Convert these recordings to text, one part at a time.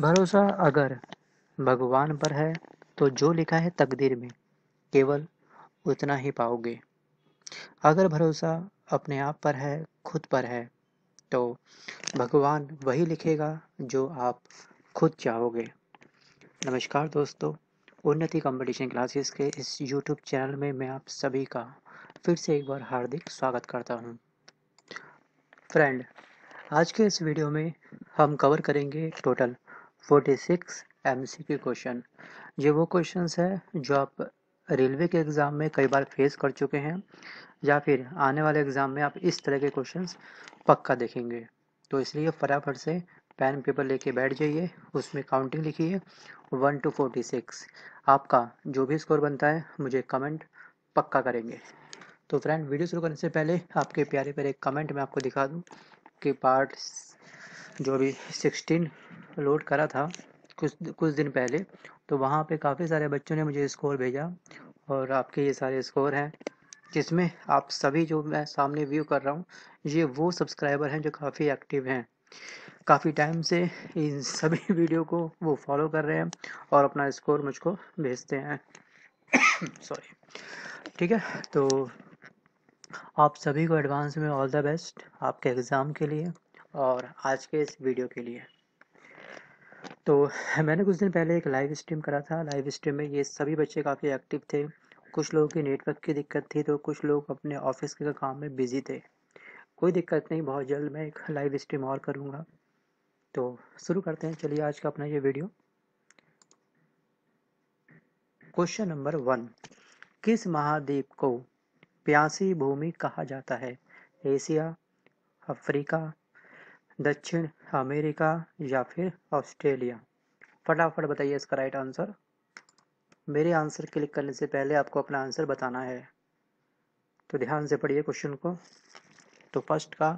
भरोसा अगर भगवान पर है तो जो लिखा है तकदीर में केवल उतना ही पाओगे। अगर भरोसा अपने आप पर है, खुद पर है, तो भगवान वही लिखेगा जो आप खुद चाहोगे। नमस्कार दोस्तों, उन्नति कंपटीशन क्लासेस के इस यूट्यूब चैनल में मैं आप सभी का फिर से एक बार हार्दिक स्वागत करता हूं। फ्रेंड, आज के इस वीडियो में हम कवर करेंगे टोटल 46 एमसीक्यू क्वेश्चन। ये वो क्वेश्चंस है जो आप रेलवे के एग्ज़ाम में कई बार फेस कर चुके हैं या फिर आने वाले एग्ज़ाम में आप इस तरह के क्वेश्चंस पक्का देखेंगे। तो इसलिए फटाफट से पेन पेपर लेके बैठ जाइए, उसमें काउंटिंग लिखिए 1 to 46। आपका जो भी स्कोर बनता है मुझे कमेंट पक्का करेंगे। तो फ्रेंड, वीडियो शुरू करने से पहले आपके प्यारे प्यारे कमेंट में आपको दिखा दूँ कि पार्ट जो भी 16 लोड करा था कुछ दिन पहले, तो वहाँ पे काफ़ी सारे बच्चों ने मुझे स्कोर भेजा और आपके ये सारे स्कोर हैं, जिसमें आप सभी जो मैं सामने व्यू कर रहा हूँ ये वो सब्सक्राइबर हैं जो काफ़ी एक्टिव हैं, काफ़ी टाइम से इन सभी वीडियो को वो फॉलो कर रहे हैं और अपना स्कोर मुझको भेजते हैं। सॉरी, ठीक है। तो आप सभी को एडवांस में ऑल द बेस्ट आपके एग्ज़ाम के लिए और आज के इस वीडियो के लिए। तो मैंने कुछ दिन पहले एक लाइव स्ट्रीम करा था। लाइव स्ट्रीम में ये सभी बच्चे काफ़ी एक्टिव थे। कुछ लोगों की नेटवर्क की दिक्कत थी तो कुछ लोग अपने ऑफिस के काम में बिजी थे। कोई दिक्कत नहीं, बहुत जल्द मैं एक लाइव स्ट्रीम और करूँगा। तो शुरू करते हैं, चलिए आज का अपना ये वीडियो। क्वेश्चन नंबर 1, किस महाद्वीप को प्यासी भूमि कहा जाता है? एशिया, अफ्रीका, दक्षिण अमेरिका या फिर ऑस्ट्रेलिया? फटाफट बताइए इसका राइट आंसर। मेरे आंसर क्लिक करने से पहले आपको अपना आंसर बताना है, तो ध्यान से पढ़िए क्वेश्चन को। तो फर्स्ट का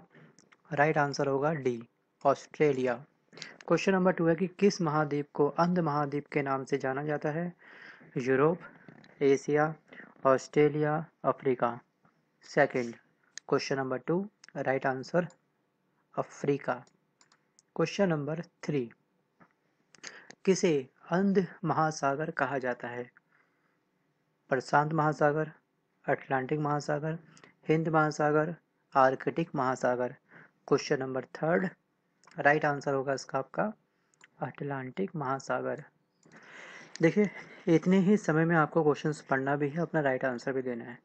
राइट आंसर होगा डी, ऑस्ट्रेलिया। क्वेश्चन नंबर 2 है कि किस महाद्वीप को अंध महाद्वीप के नाम से जाना जाता है? Europe, Asia, Australia, Africa? Second, question number 2 right answer Africa. Question number 3, किसे अंध महासागर कहा जाता है? प्रशांत महासागर, अटलांटिक महासागर, हिंद महासागर, आर्कटिक महासागर? क्वेश्चन नंबर 3 राइट आंसर होगा इसका आपका अटलांटिक महासागर। देखिए, इतने ही समय में आपको क्वेश्चंस पढ़ना भी है, अपना राइट आंसर भी देना है,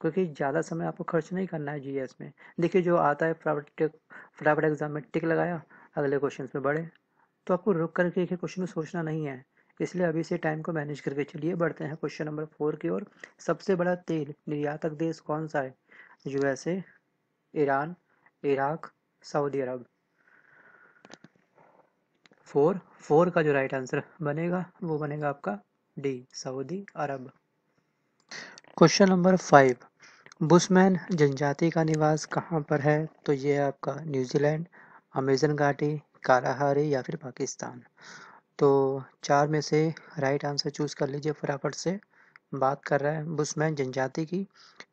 क्योंकि ज़्यादा समय आपको खर्च नहीं करना है जीएस में। देखिए, जो आता है फटाफट एग्जाम में टिक लगाया, अगले क्वेश्चन में बढ़े। तो आपको रुक करके एक क्वेश्चन में सोचना नहीं है, इसलिए अभी से टाइम को मैनेज करके चलिए। बढ़ते हैं क्वेश्चन नंबर 4 की ओर। सबसे बड़ा तेल निर्यातक देश कौन सा है? USA, Iran, Iraq, Saudi Arab? 4 का जो राइट आंसर बनेगा वो बनेगा आपका D, Saudi Arab. Question number 5, Bushman जनजाति का निवास कहाँ पर है? तो ये आपका न्यूजीलैंड, अमेज़न घाटी, कालाहारी या फिर पाकिस्तान? तो 4 में से राइट आंसर चूज़ कर लीजिए फटाफट से। बात कर रहा है बुशमैन जनजाति की,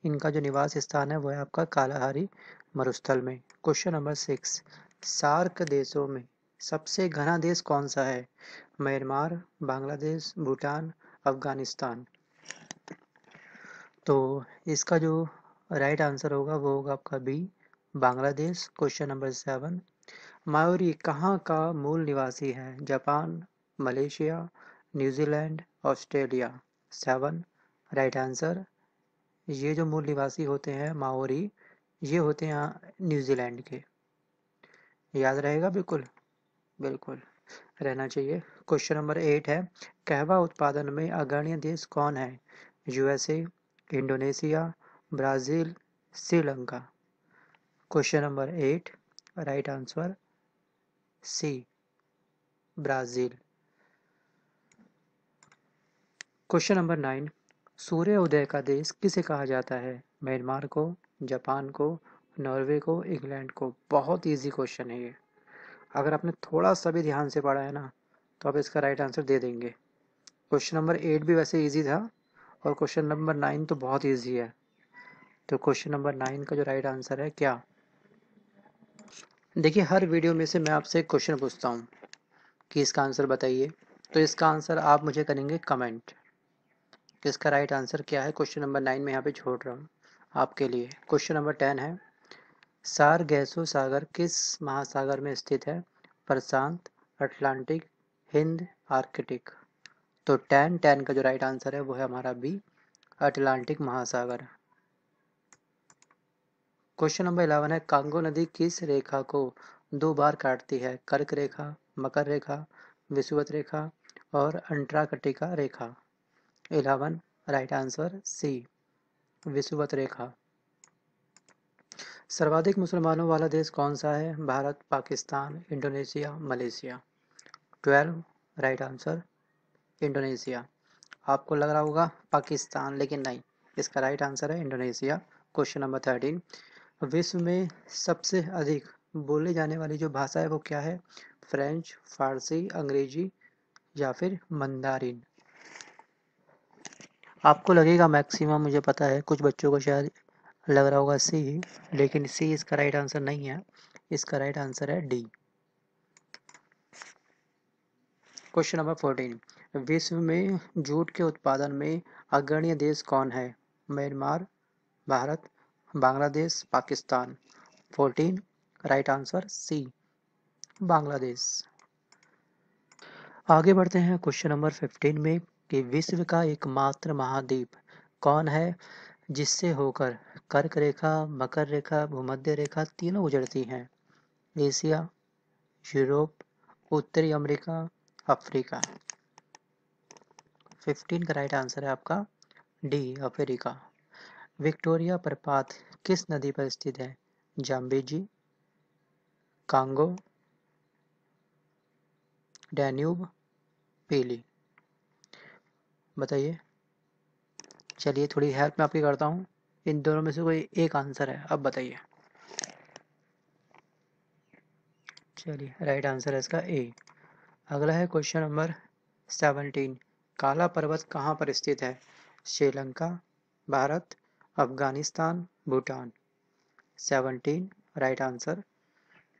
इनका जो निवास स्थान है वह है आपका कालाहारी मरुस्थल में। क्वेश्चन नंबर 6, सार्क देशों में सबसे घना देश कौन सा है? म्यांमार, बांग्लादेश, भूटान, अफगानिस्तान? तो इसका जो राइट आंसर होगा वो होगा आपका B, Bangladesh. Question number 7, Maori कहाँ का मूल निवासी है? Japan, Malaysia, New Zealand, Australia? 7 right answer. ये जो मूल निवासी होते हैं माओरी, ये होते हैं न्यूजीलैंड के। याद रहेगा, बिल्कुल बिल्कुल रहना चाहिए। क्वेश्चन नंबर 8 है, कहवा उत्पादन में अग्रणी देश कौन है? USA, Indonesia, Brazil, Sri Lanka? Question number 8 right answer C, Brazil. Question number 9, सूर्योदय का देश किसे कहा जाता है? म्यांमार को, जापान को, नॉर्वे को, इंग्लैंड को? बहुत इजी क्वेश्चन है ये, अगर आपने थोड़ा सा भी ध्यान से पढ़ा है ना तो आप इसका राइट आंसर दे देंगे। क्वेश्चन नंबर 8 भी वैसे ईजी था और क्वेश्चन नंबर 9 तो बहुत इजी है। तो क्वेश्चन नंबर 9 का जो राइट आंसर है क्या? देखिए, हर वीडियो में से मैं आपसे क्वेश्चन पूछता हूँ कि इसका आंसर बताइए, तो इसका आंसर आप मुझे करेंगे कमेंट कि इसका राइट आंसर क्या है। क्वेश्चन नंबर 9 में यहाँ पे छोड़ रहा हूँ आपके लिए। क्वेश्चन नंबर 10 है, सारगैसो सागर किस महासागर में स्थित है? प्रशांत, अटलांटिक, हिंद, आर्कटिक। तो 10 का जो राइट आंसर है वो है हमारा बी, अटलांटिक महासागर। क्वेश्चन नंबर 11 है, कांगो नदी किस रेखा को 2 बार काटती है? कर्क रेखा, मकर रेखा, विषुवत रेखा और अंटार्कटिका रेखा। 11 राइट आंसर सी, विषुवत रेखा। सर्वाधिक मुसलमानों वाला देश कौन सा है? Bharat, Pakistan, Indonesia, Malaysia. 12 right answer Indonesia. आपको लग रहा होगा पाकिस्तान, लेकिन नहीं, इसका राइट आंसर है इंडोनेशिया। क्वेश्चन नंबर 13, विश्व में सबसे अधिक बोली जाने वाली जो भाषा है वो क्या है? फ्रेंच, फारसी, अंग्रेजी या फिर मंदारिन। आपको लगेगा मैक्सिमम मुझे पता है, कुछ बच्चों को शायद लग रहा होगा सी, लेकिन सी इसका राइट आंसर नहीं है, इसका राइट आंसर है डी। क्वेश्चन नंबर 14, विश्व में जूट के उत्पादन में अग्रणी देश कौन है? Myanmar, Bharat, Bangladesh, Pakistan. 14 right answer C, Bangladesh. आगे बढ़ते हैं क्वेश्चन नंबर 15 में कि विश्व का एकमात्र महाद्वीप कौन है जिससे होकर कर्क रेखा, मकर रेखा, भूमध्य रेखा तीनों गुजरती हैं? एशिया, यूरोप, उत्तरी अमेरिका, अफ्रीका। 15 का राइट आंसर है आपका डी, अफ्रीका। विक्टोरिया प्रपात किस नदी पर स्थित है? जाम्बेजी, कांगो, डैन्यूब, पीली। बताइए, चलिए थोड़ी हेल्प मैं आपकी करता हूँ, इन दोनों में से कोई एक आंसर है, अब बताइए। चलिए राइट आंसर है इसका ए। अगला है क्वेश्चन नंबर 17, काला पर्वत कहाँ पर स्थित है? Sri Lanka, Bharat, Afghanistan, Bhutan. 17 right answer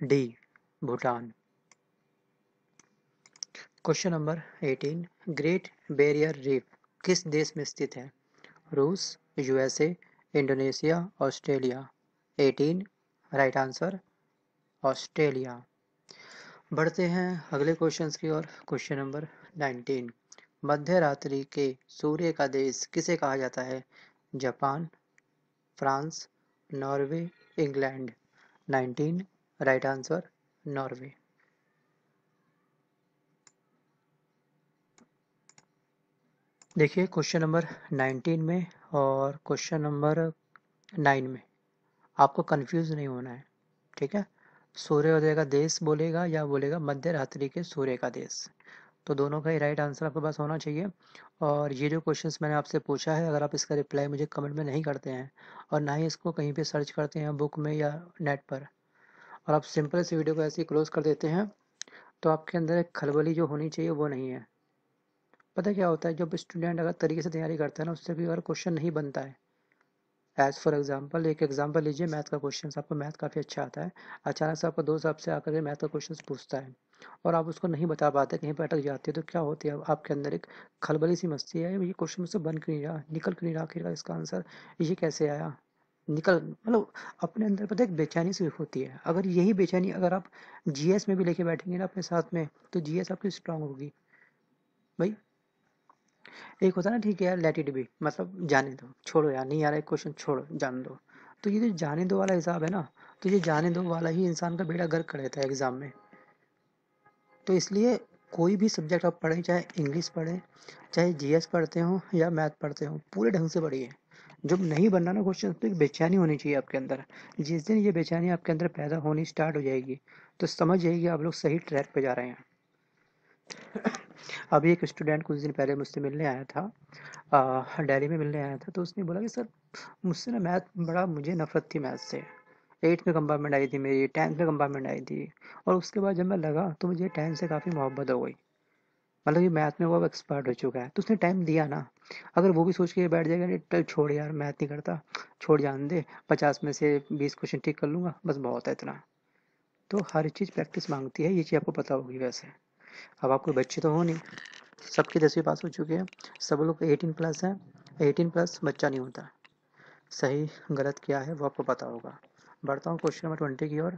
D, Bhutan. Question number 18, great barrier reef किस देश में स्थित है? रूस, USA, Indonesia, Australia. 18 right answer Australia. बढ़ते हैं अगले क्वेश्चंस की ओर। क्वेश्चन नंबर 19, मध्य रात्रि के सूर्य का देश किसे कहा जाता है? Japan, France, Norway, England. 19 right answer Norway. देखिए क्वेश्चन नंबर 19 में और क्वेश्चन नंबर 9 में आपको कंफ्यूज नहीं होना है, ठीक है? सूर्योदय का देश बोलेगा या बोलेगा मध्य रात्रि के सूर्य का देश, तो दोनों का ही राइट आंसर आपके पास होना चाहिए। और ये जो क्वेश्चंस मैंने आपसे पूछा है, अगर आप इसका रिप्लाई मुझे कमेंट में नहीं करते हैं और ना ही इसको कहीं पे सर्च करते हैं बुक में या नेट पर, और आप सिंपल से वीडियो को ऐसे ही क्लोज कर देते हैं, तो आपके अंदर एक खलबली जो होनी चाहिए वो नहीं है। पता क्या होता है, जब स्टूडेंट अगर तरीके से तैयारी करता है ना, उससे भी अगर क्वेश्चन नहीं बनता है। एज़ फॉर एग्जाम्पल, एक एग्जाम्पल लीजिए मैथ का क्वेश्चन, आपको मैथ काफ़ी अच्छा आता है, अचानक से आपका दोस्त आपसे आकर मैथ का क्वेश्चन पूछता है और आप उसको नहीं बता पाते, कहीं पर अटक जाते हो, तो क्या होती है आपके अंदर एक खलबली सी मस्ती है, ये क्वेश्चन मुझसे बन क्यों नहीं रहा, निकल क्यों नहीं रहा, आखिरकार इसका आंसर ये कैसे आया, निकल, मतलब अपने अंदर पता एक बेचैनी सी होती है। अगर यही बेचैनी अगर आप जीएस में भी लेके बैठेंगे ना अपने साथ में, तो जीएस आपकी स्ट्रांग होगी। भाई एक होता ना, ठीक है यार लेट इट बी, मतलब जाने दो, छोड़ो यार, नहीं यार क्वेश्चन छोड़ो, जाने दो, तो ये जो जाने दो वाला हिसाब है ना, तो ये जाने दो वाला ही इंसान का बेड़ा गर्क कर देता है एग्जाम में। तो इसलिए कोई भी सब्जेक्ट आप पढ़ें, चाहे इंग्लिश पढ़ें, चाहे जीएस पढ़ते हो या मैथ पढ़ते हो, पूरे ढंग से पढ़िए। जब नहीं बनना ना क्वेश्चन, तो एक बेचैनी होनी चाहिए आपके अंदर। जिस दिन ये बेचैनी आपके अंदर पैदा होनी स्टार्ट हो जाएगी, तो समझ जाइए आप लोग सही ट्रैक पे जा रहे हैं। अभी एक स्टूडेंट कुछ दिन पहले मुझसे मिलने आया था, दिल्ली में मिलने आया था, तो उसने बोला कि सर मुझसे ना मैथ बड़ा, मुझे नफरत थी मैथ से, 8th में कंपार्टमेंट आई थी मेरी, 10th में कंपार्टमेंट आई थी, और उसके बाद जब मैं लगा तो मुझे 10th से काफ़ी मोहब्बत हो गई, मतलब ये मैथ में वो अब एक्सपर्ट हो चुका है। तो उसने टाइम दिया ना, अगर वो भी सोच के बैठ जाएगा छोड़ यार मैथ नहीं करता, छोड़ जान दे, 50 में से 20 क्वेश्चन ठीक कर लूँगा, बस बहुत है इतना, तो हर चीज़ प्रैक्टिस मांगती है, ये चीज़ आपको पता होगी। वैसे अब आपको बच्चे तो हो नहीं, सबके 10वीं पास हो चुके हैं, सब लोग 18 प्लस हैं, 18 प्लस बच्चा नहीं होता। सही गलत क्या है वो आपको पता होगा। बढ़ता हूँ क्वेश्चन नंबर 20 की ओर।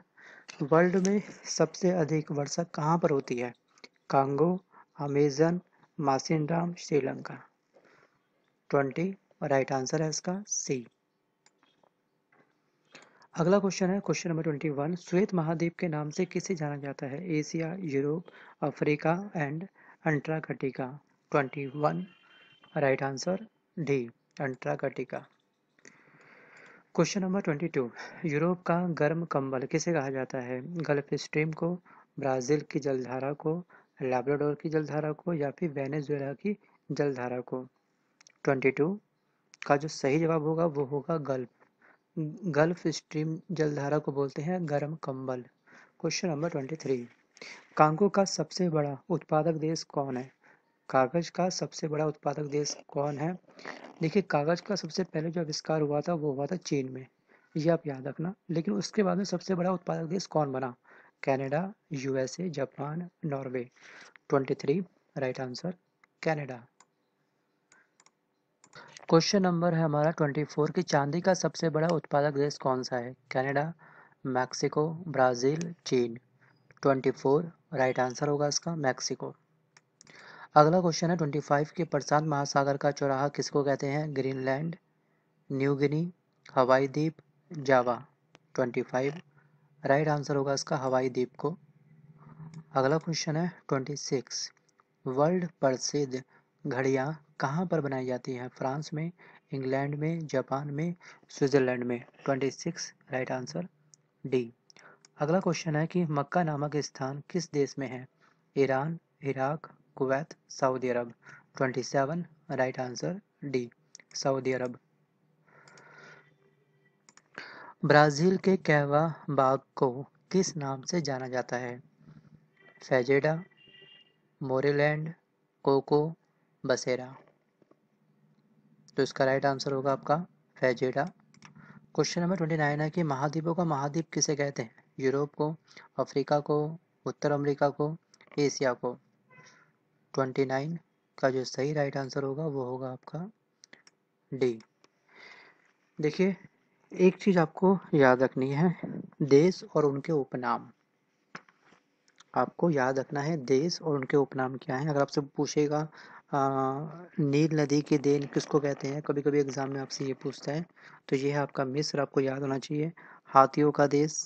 वर्ल्ड में सबसे अधिक वर्षा कहाँ पर होती है? Congo, Amazon, Mawsynram, Sri Lanka. 20 right answer है इसका सी। अगला क्वेश्चन है क्वेश्चन नंबर 21। श्वेत महाद्वीप के नाम से किसे जाना जाता है? Asia, Europe, Africa and Antarctica. 21 right answer D Antarctica. Question number 22। Europe का गर्म कंबल किसे कहा जाता है? गल्फ स्ट्रीम को, ब्राजील की जलधारा को, लैब्राडोर की जलधारा को या फिर वेनेजुएला की जलधारा को। 22 का जो सही जवाब होगा वो होगा गल्फ स्ट्रीम जलधारा को बोलते हैं गर्म कंबल। Question number 23। कांगो का सबसे बड़ा उत्पादक देश कौन है? कागज का सबसे बड़ा उत्पादक देश कौन है? देखिए कागज का सबसे पहले जो आविष्कार हुआ था वो हुआ था चीन में, ये आप याद रखना। लेकिन उसके बाद में सबसे बड़ा उत्पादक देश कौन बना? Canada, USA, Japan, Norway. 23 right answer Canada. Question number है हमारा 24 कि चांदी का सबसे बड़ा उत्पादक देश कौन सा है? कनाडा, मैक्सिको, ब्राज़ील, चीन। 24 राइट आंसर होगा इसका मैक्सिको। अगला क्वेश्चन है 25 कि प्रशांत महासागर का चौराहा किसको कहते हैं? ग्रीनलैंड, न्यू गिनी, हवाई द्वीप, जावा। 25 राइट आंसर होगा इसका हवाई द्वीप को। अगला क्वेश्चन है 26। वर्ल्ड प्रसिद्ध घड़ियाँ कहाँ पर बनाई जाती हैं? फ्रांस में, इंग्लैंड में, जापान में, स्विट्जरलैंड में। 26 राइट आंसर डी। अगला क्वेश्चन है कि मक्का नामक स्थान किस देश में है? Iran, Iraq, Kuwait, Saudi Arab. 27 right answer D Saudi Arab. Brazil के कैवा बाग को किस नाम से जाना जाता है? फेजेडा, मोरेलैंड, कोको, बसेरा। तो इसका राइट आंसर होगा आपका फेजेडा। क्वेश्चन नंबर 29 है कि महाद्वीपों का महाद्वीप किसे कहते हैं? यूरोप को, अफ्रीका को, उत्तर अमेरिका को, एशिया को। 29 का जो सही राइट आंसर होगा वो होगा आपका डी। देखिए एक चीज़ आपको याद रखनी है, देश और उनके उपनाम आपको याद रखना है। देश और उनके उपनाम क्या हैं? अगर आपसे पूछेगा नील नदी की देन किसको कहते हैं, कभी कभी एग्जाम में आपसे ये पूछता है, तो ये है आपका मिस्र, आपको याद होना चाहिए। हाथियों का देश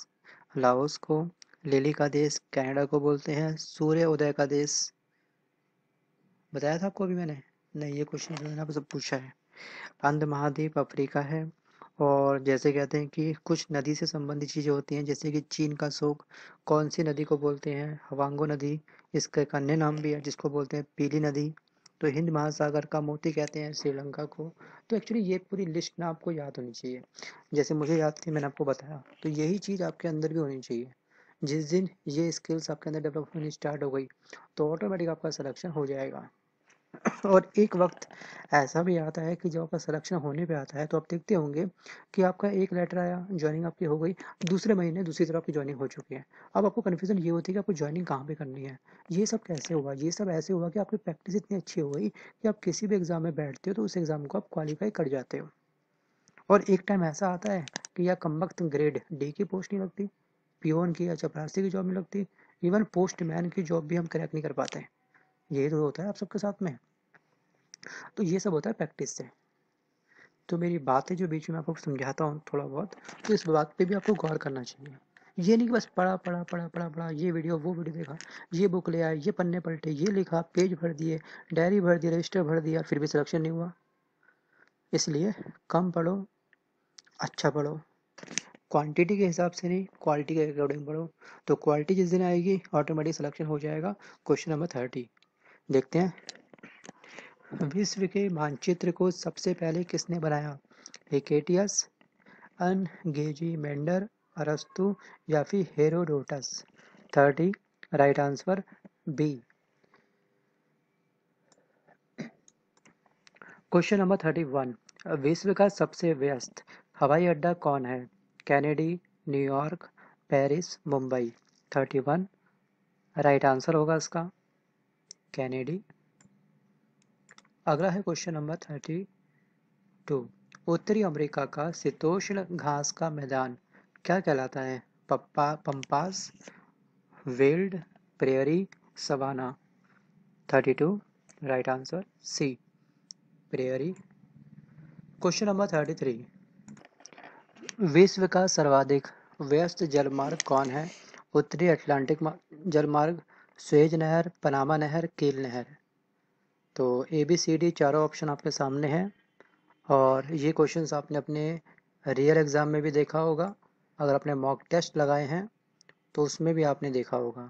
लाओस को, लिली का देश कनाडा को बोलते हैं, सूर्योदय का देश बताया था आपको अभी मैंने, नहीं ये क्वेश्चन जो है ना आपसे पूछा है। अंध महाद्वीप अफ्रीका है, और जैसे कहते हैं कि कुछ नदी से संबंधित चीज़ें होती हैं, जैसे कि चीन का शोक कौन सी नदी को बोलते हैं? हवांगो नदी, इसका एक अन्य नाम भी है जिसको बोलते हैं पीली नदी। तो हिंद महासागर का मोती कहते हैं श्रीलंका को। तो एक्चुअली ये पूरी लिस्ट ना आपको याद होनी चाहिए, जैसे मुझे याद थी मैंने आपको बताया, तो यही चीज़ आपके अंदर भी होनी चाहिए। जिस दिन ये स्किल्स आपके अंदर डेवलप होनी स्टार्ट हो गई तो ऑटोमेटिक आपका सिलेक्शन हो जाएगा। और एक वक्त ऐसा भी आता है कि जब आपका सिलेक्शन होने पे आता है तो आप देखते होंगे कि आपका एक लेटर आया, ज्वाइनिंग आपकी हो गई, दूसरे महीने दूसरी तरफ आपकी ज्वाइनिंग हो चुकी है। अब आपको कन्फ्यूजन ये होती है कि आपको ज्वाइनिंग कहाँ पे करनी है, ये सब कैसे हुआ। ये सब ऐसे हुआ कि आपकी प्रैक्टिस इतनी अच्छी हो गई कि आप किसी भी एग्ज़ाम में बैठते हो तो उस एग्ज़ाम को आप क्वालिफाई कर जाते हो। और एक टाइम ऐसा आता है कि या कमबख्त ग्रेड डी की पोस्ट नहीं लगती, पियोन की या चपरासी की जॉब नहीं लगती, इवन पोस्टमैन की जॉब भी हम क्रैक नहीं कर पाते। यही तो होता है आप सबके साथ में। तो ये सब होता है प्रैक्टिस से। तो मेरी बातें जो बीच में आपको समझाता हूँ थोड़ा बहुत, तो इस बात पे भी आपको गौर करना चाहिए। ये नहीं कि बस पढ़ा पढ़ा पढ़ा पढ़ा पढ़ा, ये वीडियो वो वीडियो देखा, ये बुक ले आए, ये पन्ने पलटे, ये लिखा, पेज भर दिए, डायरी भर दी, रजिस्टर भर दिया, फिर भी सिलेक्शन नहीं हुआ। इसलिए कम पढ़ो, अच्छा पढ़ो, क्वांटिटी के हिसाब से नहीं, क्वालिटी के अकॉर्डिंग पढ़ो। तो क्वालिटी जिस दिन आएगी ऑटोमेटिक सिलेक्शन हो जाएगा। क्वेश्चन नंबर 30 देखते हैं। विश्व के मानचित्र को सबसे पहले किसने बनाया? हेकेटियस, अनगेजीमेंडर, अरस्तु या फिर Herodotus. 30 right answer B. Question number 31। विश्व का सबसे व्यस्त हवाई अड्डा कौन है? Kennedy, New York, Paris, Mumbai. 31 right answer होगा इसका कैनेडी। अगला है क्वेश्चन नंबर 32। उत्तरी अमेरिका का शीतोष्ण घास का मैदान क्या कहलाता है? Pampas, veld, prairie, savanna. 32 right answer C prairie. Question number 33। विश्व का सर्वाधिक व्यस्त जलमार्ग कौन है? उत्तरी अटलांटिक जलमार्ग, स्वेज नहर, पनामा नहर, कील नहर। तो ABCD चारों ऑप्शन आपके सामने हैं और ये क्वेश्चंस आपने अपने रियल एग्ज़ाम में भी देखा होगा, अगर आपने मॉक टेस्ट लगाए हैं तो उसमें भी आपने देखा होगा।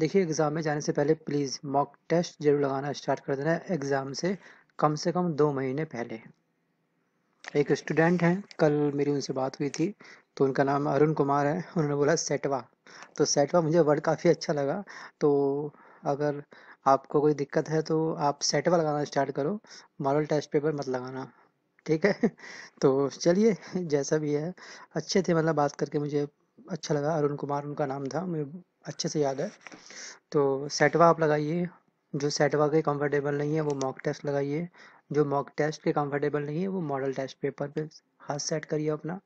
देखिए एग्ज़ाम में जाने से पहले प्लीज़ मॉक टेस्ट जरूर लगाना स्टार्ट कर देना, एग्ज़ाम से कम 2 महीने पहले। एक स्टूडेंट हैं, कल मेरी उनसे बात हुई थी तो उनका नाम अरुण कुमार है, उन्होंने बोला सेटवा, तो सेटवा मुझे वर्ड काफ़ी अच्छा लगा। तो अगर आपको कोई दिक्कत है तो आप सेटवा लगाना स्टार्ट करो, मॉडल टेस्ट पेपर मत लगाना, ठीक है। तो चलिए जैसा भी है अच्छे थे, मतलब बात करके मुझे अच्छा लगा, अरुण कुमार उनका नाम था, मुझे अच्छे से याद है। तो सेटवा आप लगाइए, जो सेटवा के कंफर्टेबल नहीं है वो मॉक टेस्ट लगाइए, जो मॉक टेस्ट के कंफर्टेबल नहीं है वो मॉडल टेस्ट पेपर पे हाथ सेट करिए अपना।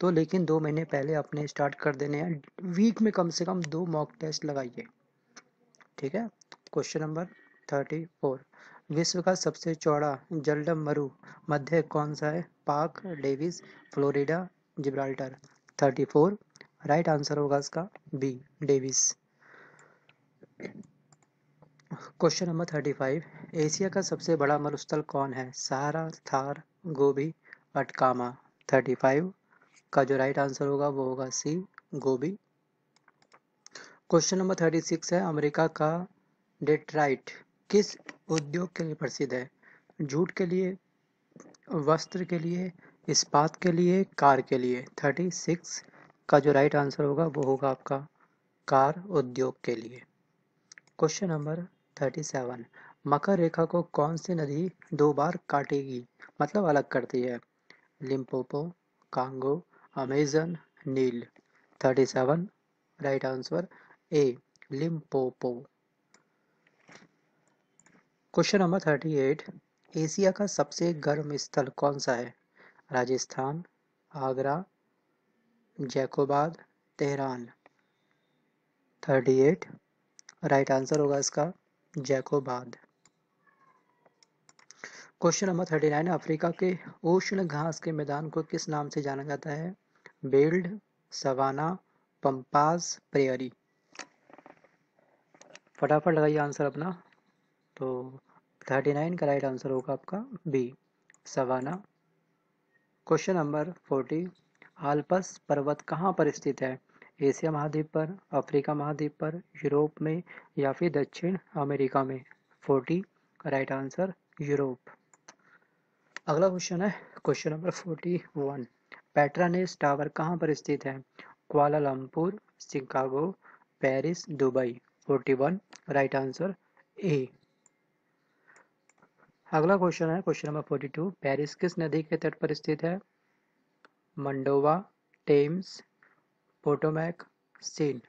तो लेकिन 2 महीने पहले आपने स्टार्ट कर देने हैं, वीक में कम से कम 2 मॉक टेस्ट लगाइए, ठीक है। Question number 34। विश्व का सबसे चौड़ा जलडमरू मध्य कौन सा है? Park, Davis, Florida, Gibraltar. 34 right answer होगा इसका B Davis. Question number 35। Asia का सबसे बड़ा मरुस्थल कौन है? Sahara, Thar, Gobi, अटकामा। 35 का जो राइट आंसर होगा वो होगा सी गोबी। क्वेश्चन नंबर 36 है, अमेरिका का डेट्राइट किस उद्योग के लिए प्रसिद्ध है? जूट के लिए, वस्त्र के लिए, इस्पात के लिए, कार के लिए। 36 का जो राइट आंसर होगा वो होगा आपका कार उद्योग के लिए। Question number 37। मकर रेखा को कौन सी नदी 2 बार काटेगी, मतलब अलग करती है? Limpopo, Congo, Amazon, Nile. 37 right answer A Limpopo. Question number 38। एशिया का सबसे गर्म स्थल कौन सा है? Rajasthan, Agra, Jacobabad, Tehran. 38 right answer होगा इसका जैकोबाद। Question number 39। अफ्रीका के उष्ण घास के मैदान को किस नाम से जाना जाता है? Veld, savanna, pampas, prairie. फटाफट लगाइए आंसर अपना। तो 39 का राइट आंसर होगा आपका B savanna. Question number 40। Alps पर्वत कहाँ पर स्थित है? एशिया महाद्वीप पर, अफ्रीका महाद्वीप पर, यूरोप में, या फिर दक्षिण अमेरिका में। 40 का राइट आंसर यूरोप। अगला क्वेश्चन है क्वेश्चन नंबर 41। पेट्रानेस टावर कहाँ पर स्थित है? Kuala Lumpur, Chicago, Paris, Dubai. 41 right answer A. अगला क्वेश्चन है क्वेश्चन नंबर 42। पेरिस किस नदी के तट पर स्थित है? मंडोवा, Thames, Potomac, Seine.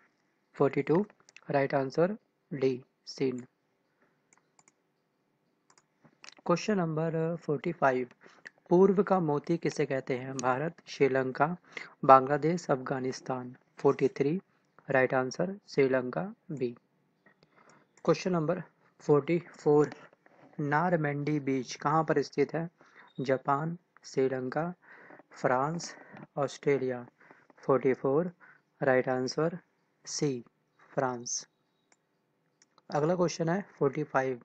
42 right answer D Seine. Question number 45। पूर्व का मोती किसे कहते हैं? Bharat, Sri Lanka, Bangladesh, Afghanistan. 43 right answer Sri Lanka B. Question number 44। Normandy beach कहाँ पर स्थित है? Japan, Sri Lanka, France, Australia. 44 right answer C France. अगला क्वेश्चन है 45।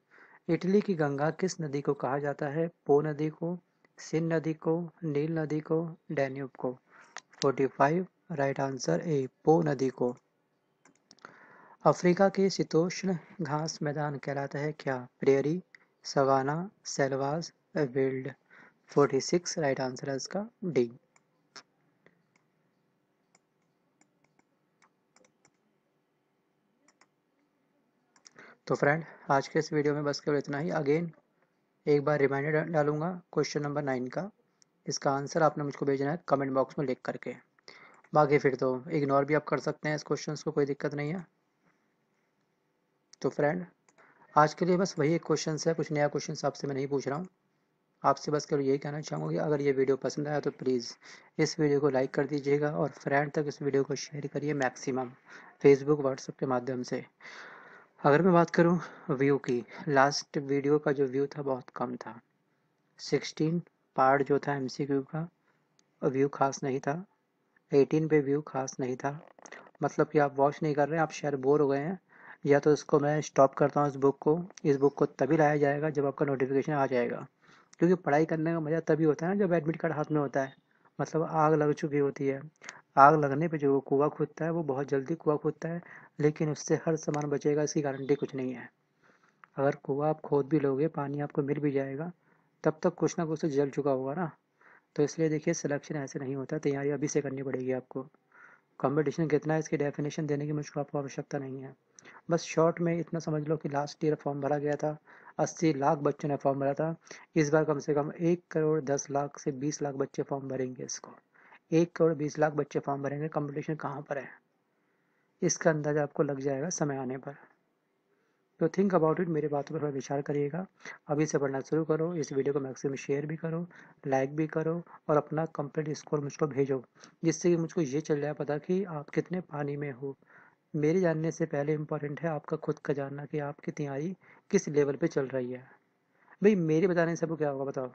इटली की गंगा किस नदी को कहा जाता है? पो नदी को, सिन नदी को, नील नदी को, डैन्यूब को। 45 राइट आंसर ए पो नदी को। अफ्रीका के शीतोष्ण घास मैदान कहलाता है क्या? Prairie, savanna, selvas, veld. 46 right answer है इसका डी। तो फ्रेंड आज के इस वीडियो में बस केवल इतना ही। अगेन एक बार रिमाइंडर डालूंगा क्वेश्चन नंबर 9 का, इसका आंसर आपने मुझको भेजना है कमेंट बॉक्स में लिख करके, बाकी फिर तो इग्नोर भी आप कर सकते हैं इस क्वेश्चन को, कोई दिक्कत नहीं है। तो फ्रेंड आज के लिए बस वही एक क्वेश्चन है, कुछ नया क्वेश्चन आपसे मैं नहीं पूछ रहा हूँ। आपसे बस केवल यही कहना चाहूँगी, अगर ये वीडियो पसंद आया तो प्लीज़ इस वीडियो को लाइक कर दीजिएगा और फ्रेंड तक इस वीडियो को शेयर करिए मैक्सिमम फेसबुक व्हाट्सएप के माध्यम से। अगर मैं बात करूँ व्यू की, लास्ट वीडियो का जो व्यू था बहुत कम था, 16 पार्ट जो था MCQ का व्यू खास नहीं था, 18 पे व्यू खास नहीं था। मतलब कि आप वॉच नहीं कर रहे हैं, आप शायद बोर हो गए हैं, या तो इसको मैं स्टॉप करता हूँ। इस बुक को तभी लाया जाएगा जब आपका नोटिफिकेशन आ जाएगा, क्योंकि पढ़ाई करने का मज़ा तभी होता है ना जब एडमिट कार्ड हाथ में होता है। मतलब आग लग चुकी होती है, आग लगने पे जो कुआं खुदता है वो बहुत जल्दी कुआं खुदता है, लेकिन उससे हर सामान बचेगा इसकी गारंटी कुछ नहीं है। अगर कुआं आप खोद भी लोगे, पानी आपको मिल भी जाएगा, तब तक कुछ ना कुछ तो जल चुका होगा ना। तो इसलिए देखिए, सिलेक्शन ऐसे नहीं होता, तैयारी अभी से करनी पड़ेगी आपको। कंपटीशन कितना है इसकी डेफिनेशन देने की मुझको आपको आवश्यकता नहीं है। बस शॉर्ट में इतना समझ लो कि लास्ट ईयर फॉर्म भरा गया था, 80 लाख बच्चों ने फॉर्म भरा था। इस बार कम से कम 1 करोड़ 10 लाख से 20 लाख बच्चे फॉर्म भरेंगे इसको। 1 करोड़ 20 लाख बच्चे फॉर्म भरेंगे। कंपटीशन कहाँ पर है इसका अंदाज़ा आपको लग जाएगा समय आने पर। तो थिंक अबाउट इट, मेरे बातों पर थोड़ा विचार करिएगा। अभी से पढ़ना शुरू करो, इस वीडियो को मैक्सिमम शेयर भी करो, लाइक भी करो और अपना कंप्लीट स्कोर मुझको भेजो, जिससे कि मुझको ये चल जाए पता कि आप कितने पानी में हो। मेरे जानने से पहले इम्पॉर्टेंट है आपका खुद का जानना कि आपकी तैयारी किस लेवल पे चल रही है। भाई मेरे बताने से आपको क्या होगा बताओ?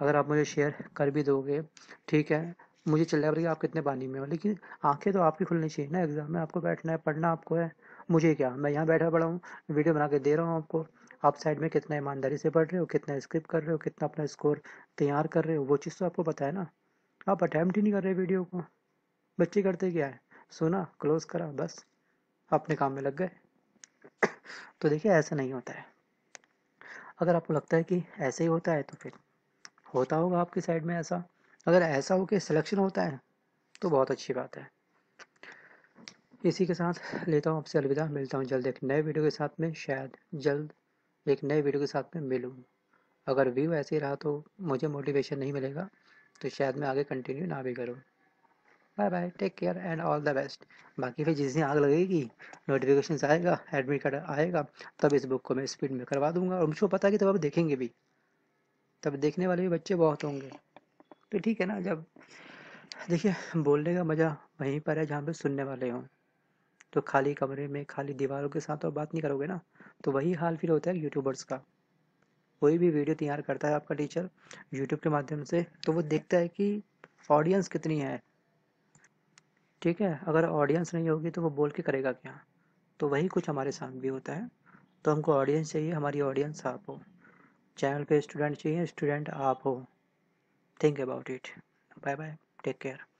अगर आप मुझे शेयर कर भी दोगे, ठीक है, मुझे चल रहा है आप कितने पानी में हो, लेकिन आंखें तो आपकी खुलनी चाहिए ना। एग्जाम में आपको बैठना है, पढ़ना आपको है, मुझे क्या। मैं यहाँ बैठा पड़ा हूँ, वीडियो बना के दे रहा हूँ आपको, आप साइड में कितना ईमानदारी से पढ़ रहे हो, कितना स्किप कर रहे हो, कितना अपना स्कोर तैयार कर रहे हो, वो चीज़ तो आपको पता है ना। आप अटैम्प्ट ही नहीं कर रहे वीडियो को। बच्चे करते क्या है, सुना, क्लोज करा, बस अपने काम में लग गए। तो देखिए ऐसा नहीं होता है। अगर आपको लगता है कि ऐसे ही होता है तो फिर होता होगा आपकी साइड में ऐसा। अगर ऐसा हो के सिलेक्शन होता है तो बहुत अच्छी बात है। इसी के साथ लेता हूँ आपसे अलविदा, मिलता हूँ जल्द एक नए वीडियो के साथ में, शायद जल्द एक नए वीडियो के साथ में मिलूँ। अगर व्यू ऐसे ही रहा तो मुझे मोटिवेशन नहीं मिलेगा, तो शायद मैं आगे कंटिन्यू ना भी करूँ। Bye bye, take care and all the best. बाकी फिर जिस दिन आग लगेगी, नोटिफिकेशन आएगा, एडमिट कार्ड आएगा, तब इस बुक को मैं स्पीड में करवा दूंगा। और मुझको पता है कि तब आप देखेंगे भी, तब देखने वाले भी बच्चे बहुत होंगे। तो ठीक है ना, जब देखिए बोलने का मज़ा वहीं पर है जहाँ पे सुनने वाले हों। तो खाली कमरे में खाली दीवारों के साथ और बात नहीं करोगे ना, तो वही हाल फिर होता है यूट्यूबर्स का। कोई भी वीडियो तैयार करता है आपका टीचर यूट्यूब के माध्यम से, तो वो देखता है कि ऑडियंस कितनी है, ठीक है। अगर ऑडियंस नहीं होगी तो वो बोल के करेगा क्या। तो वही कुछ हमारे साथ भी होता है। तो हमको ऑडियंस चाहिए, हमारी ऑडियंस आप हो। चैनल पे स्टूडेंट चाहिए, स्टूडेंट आप हो। Think about it. Bye bye, take care.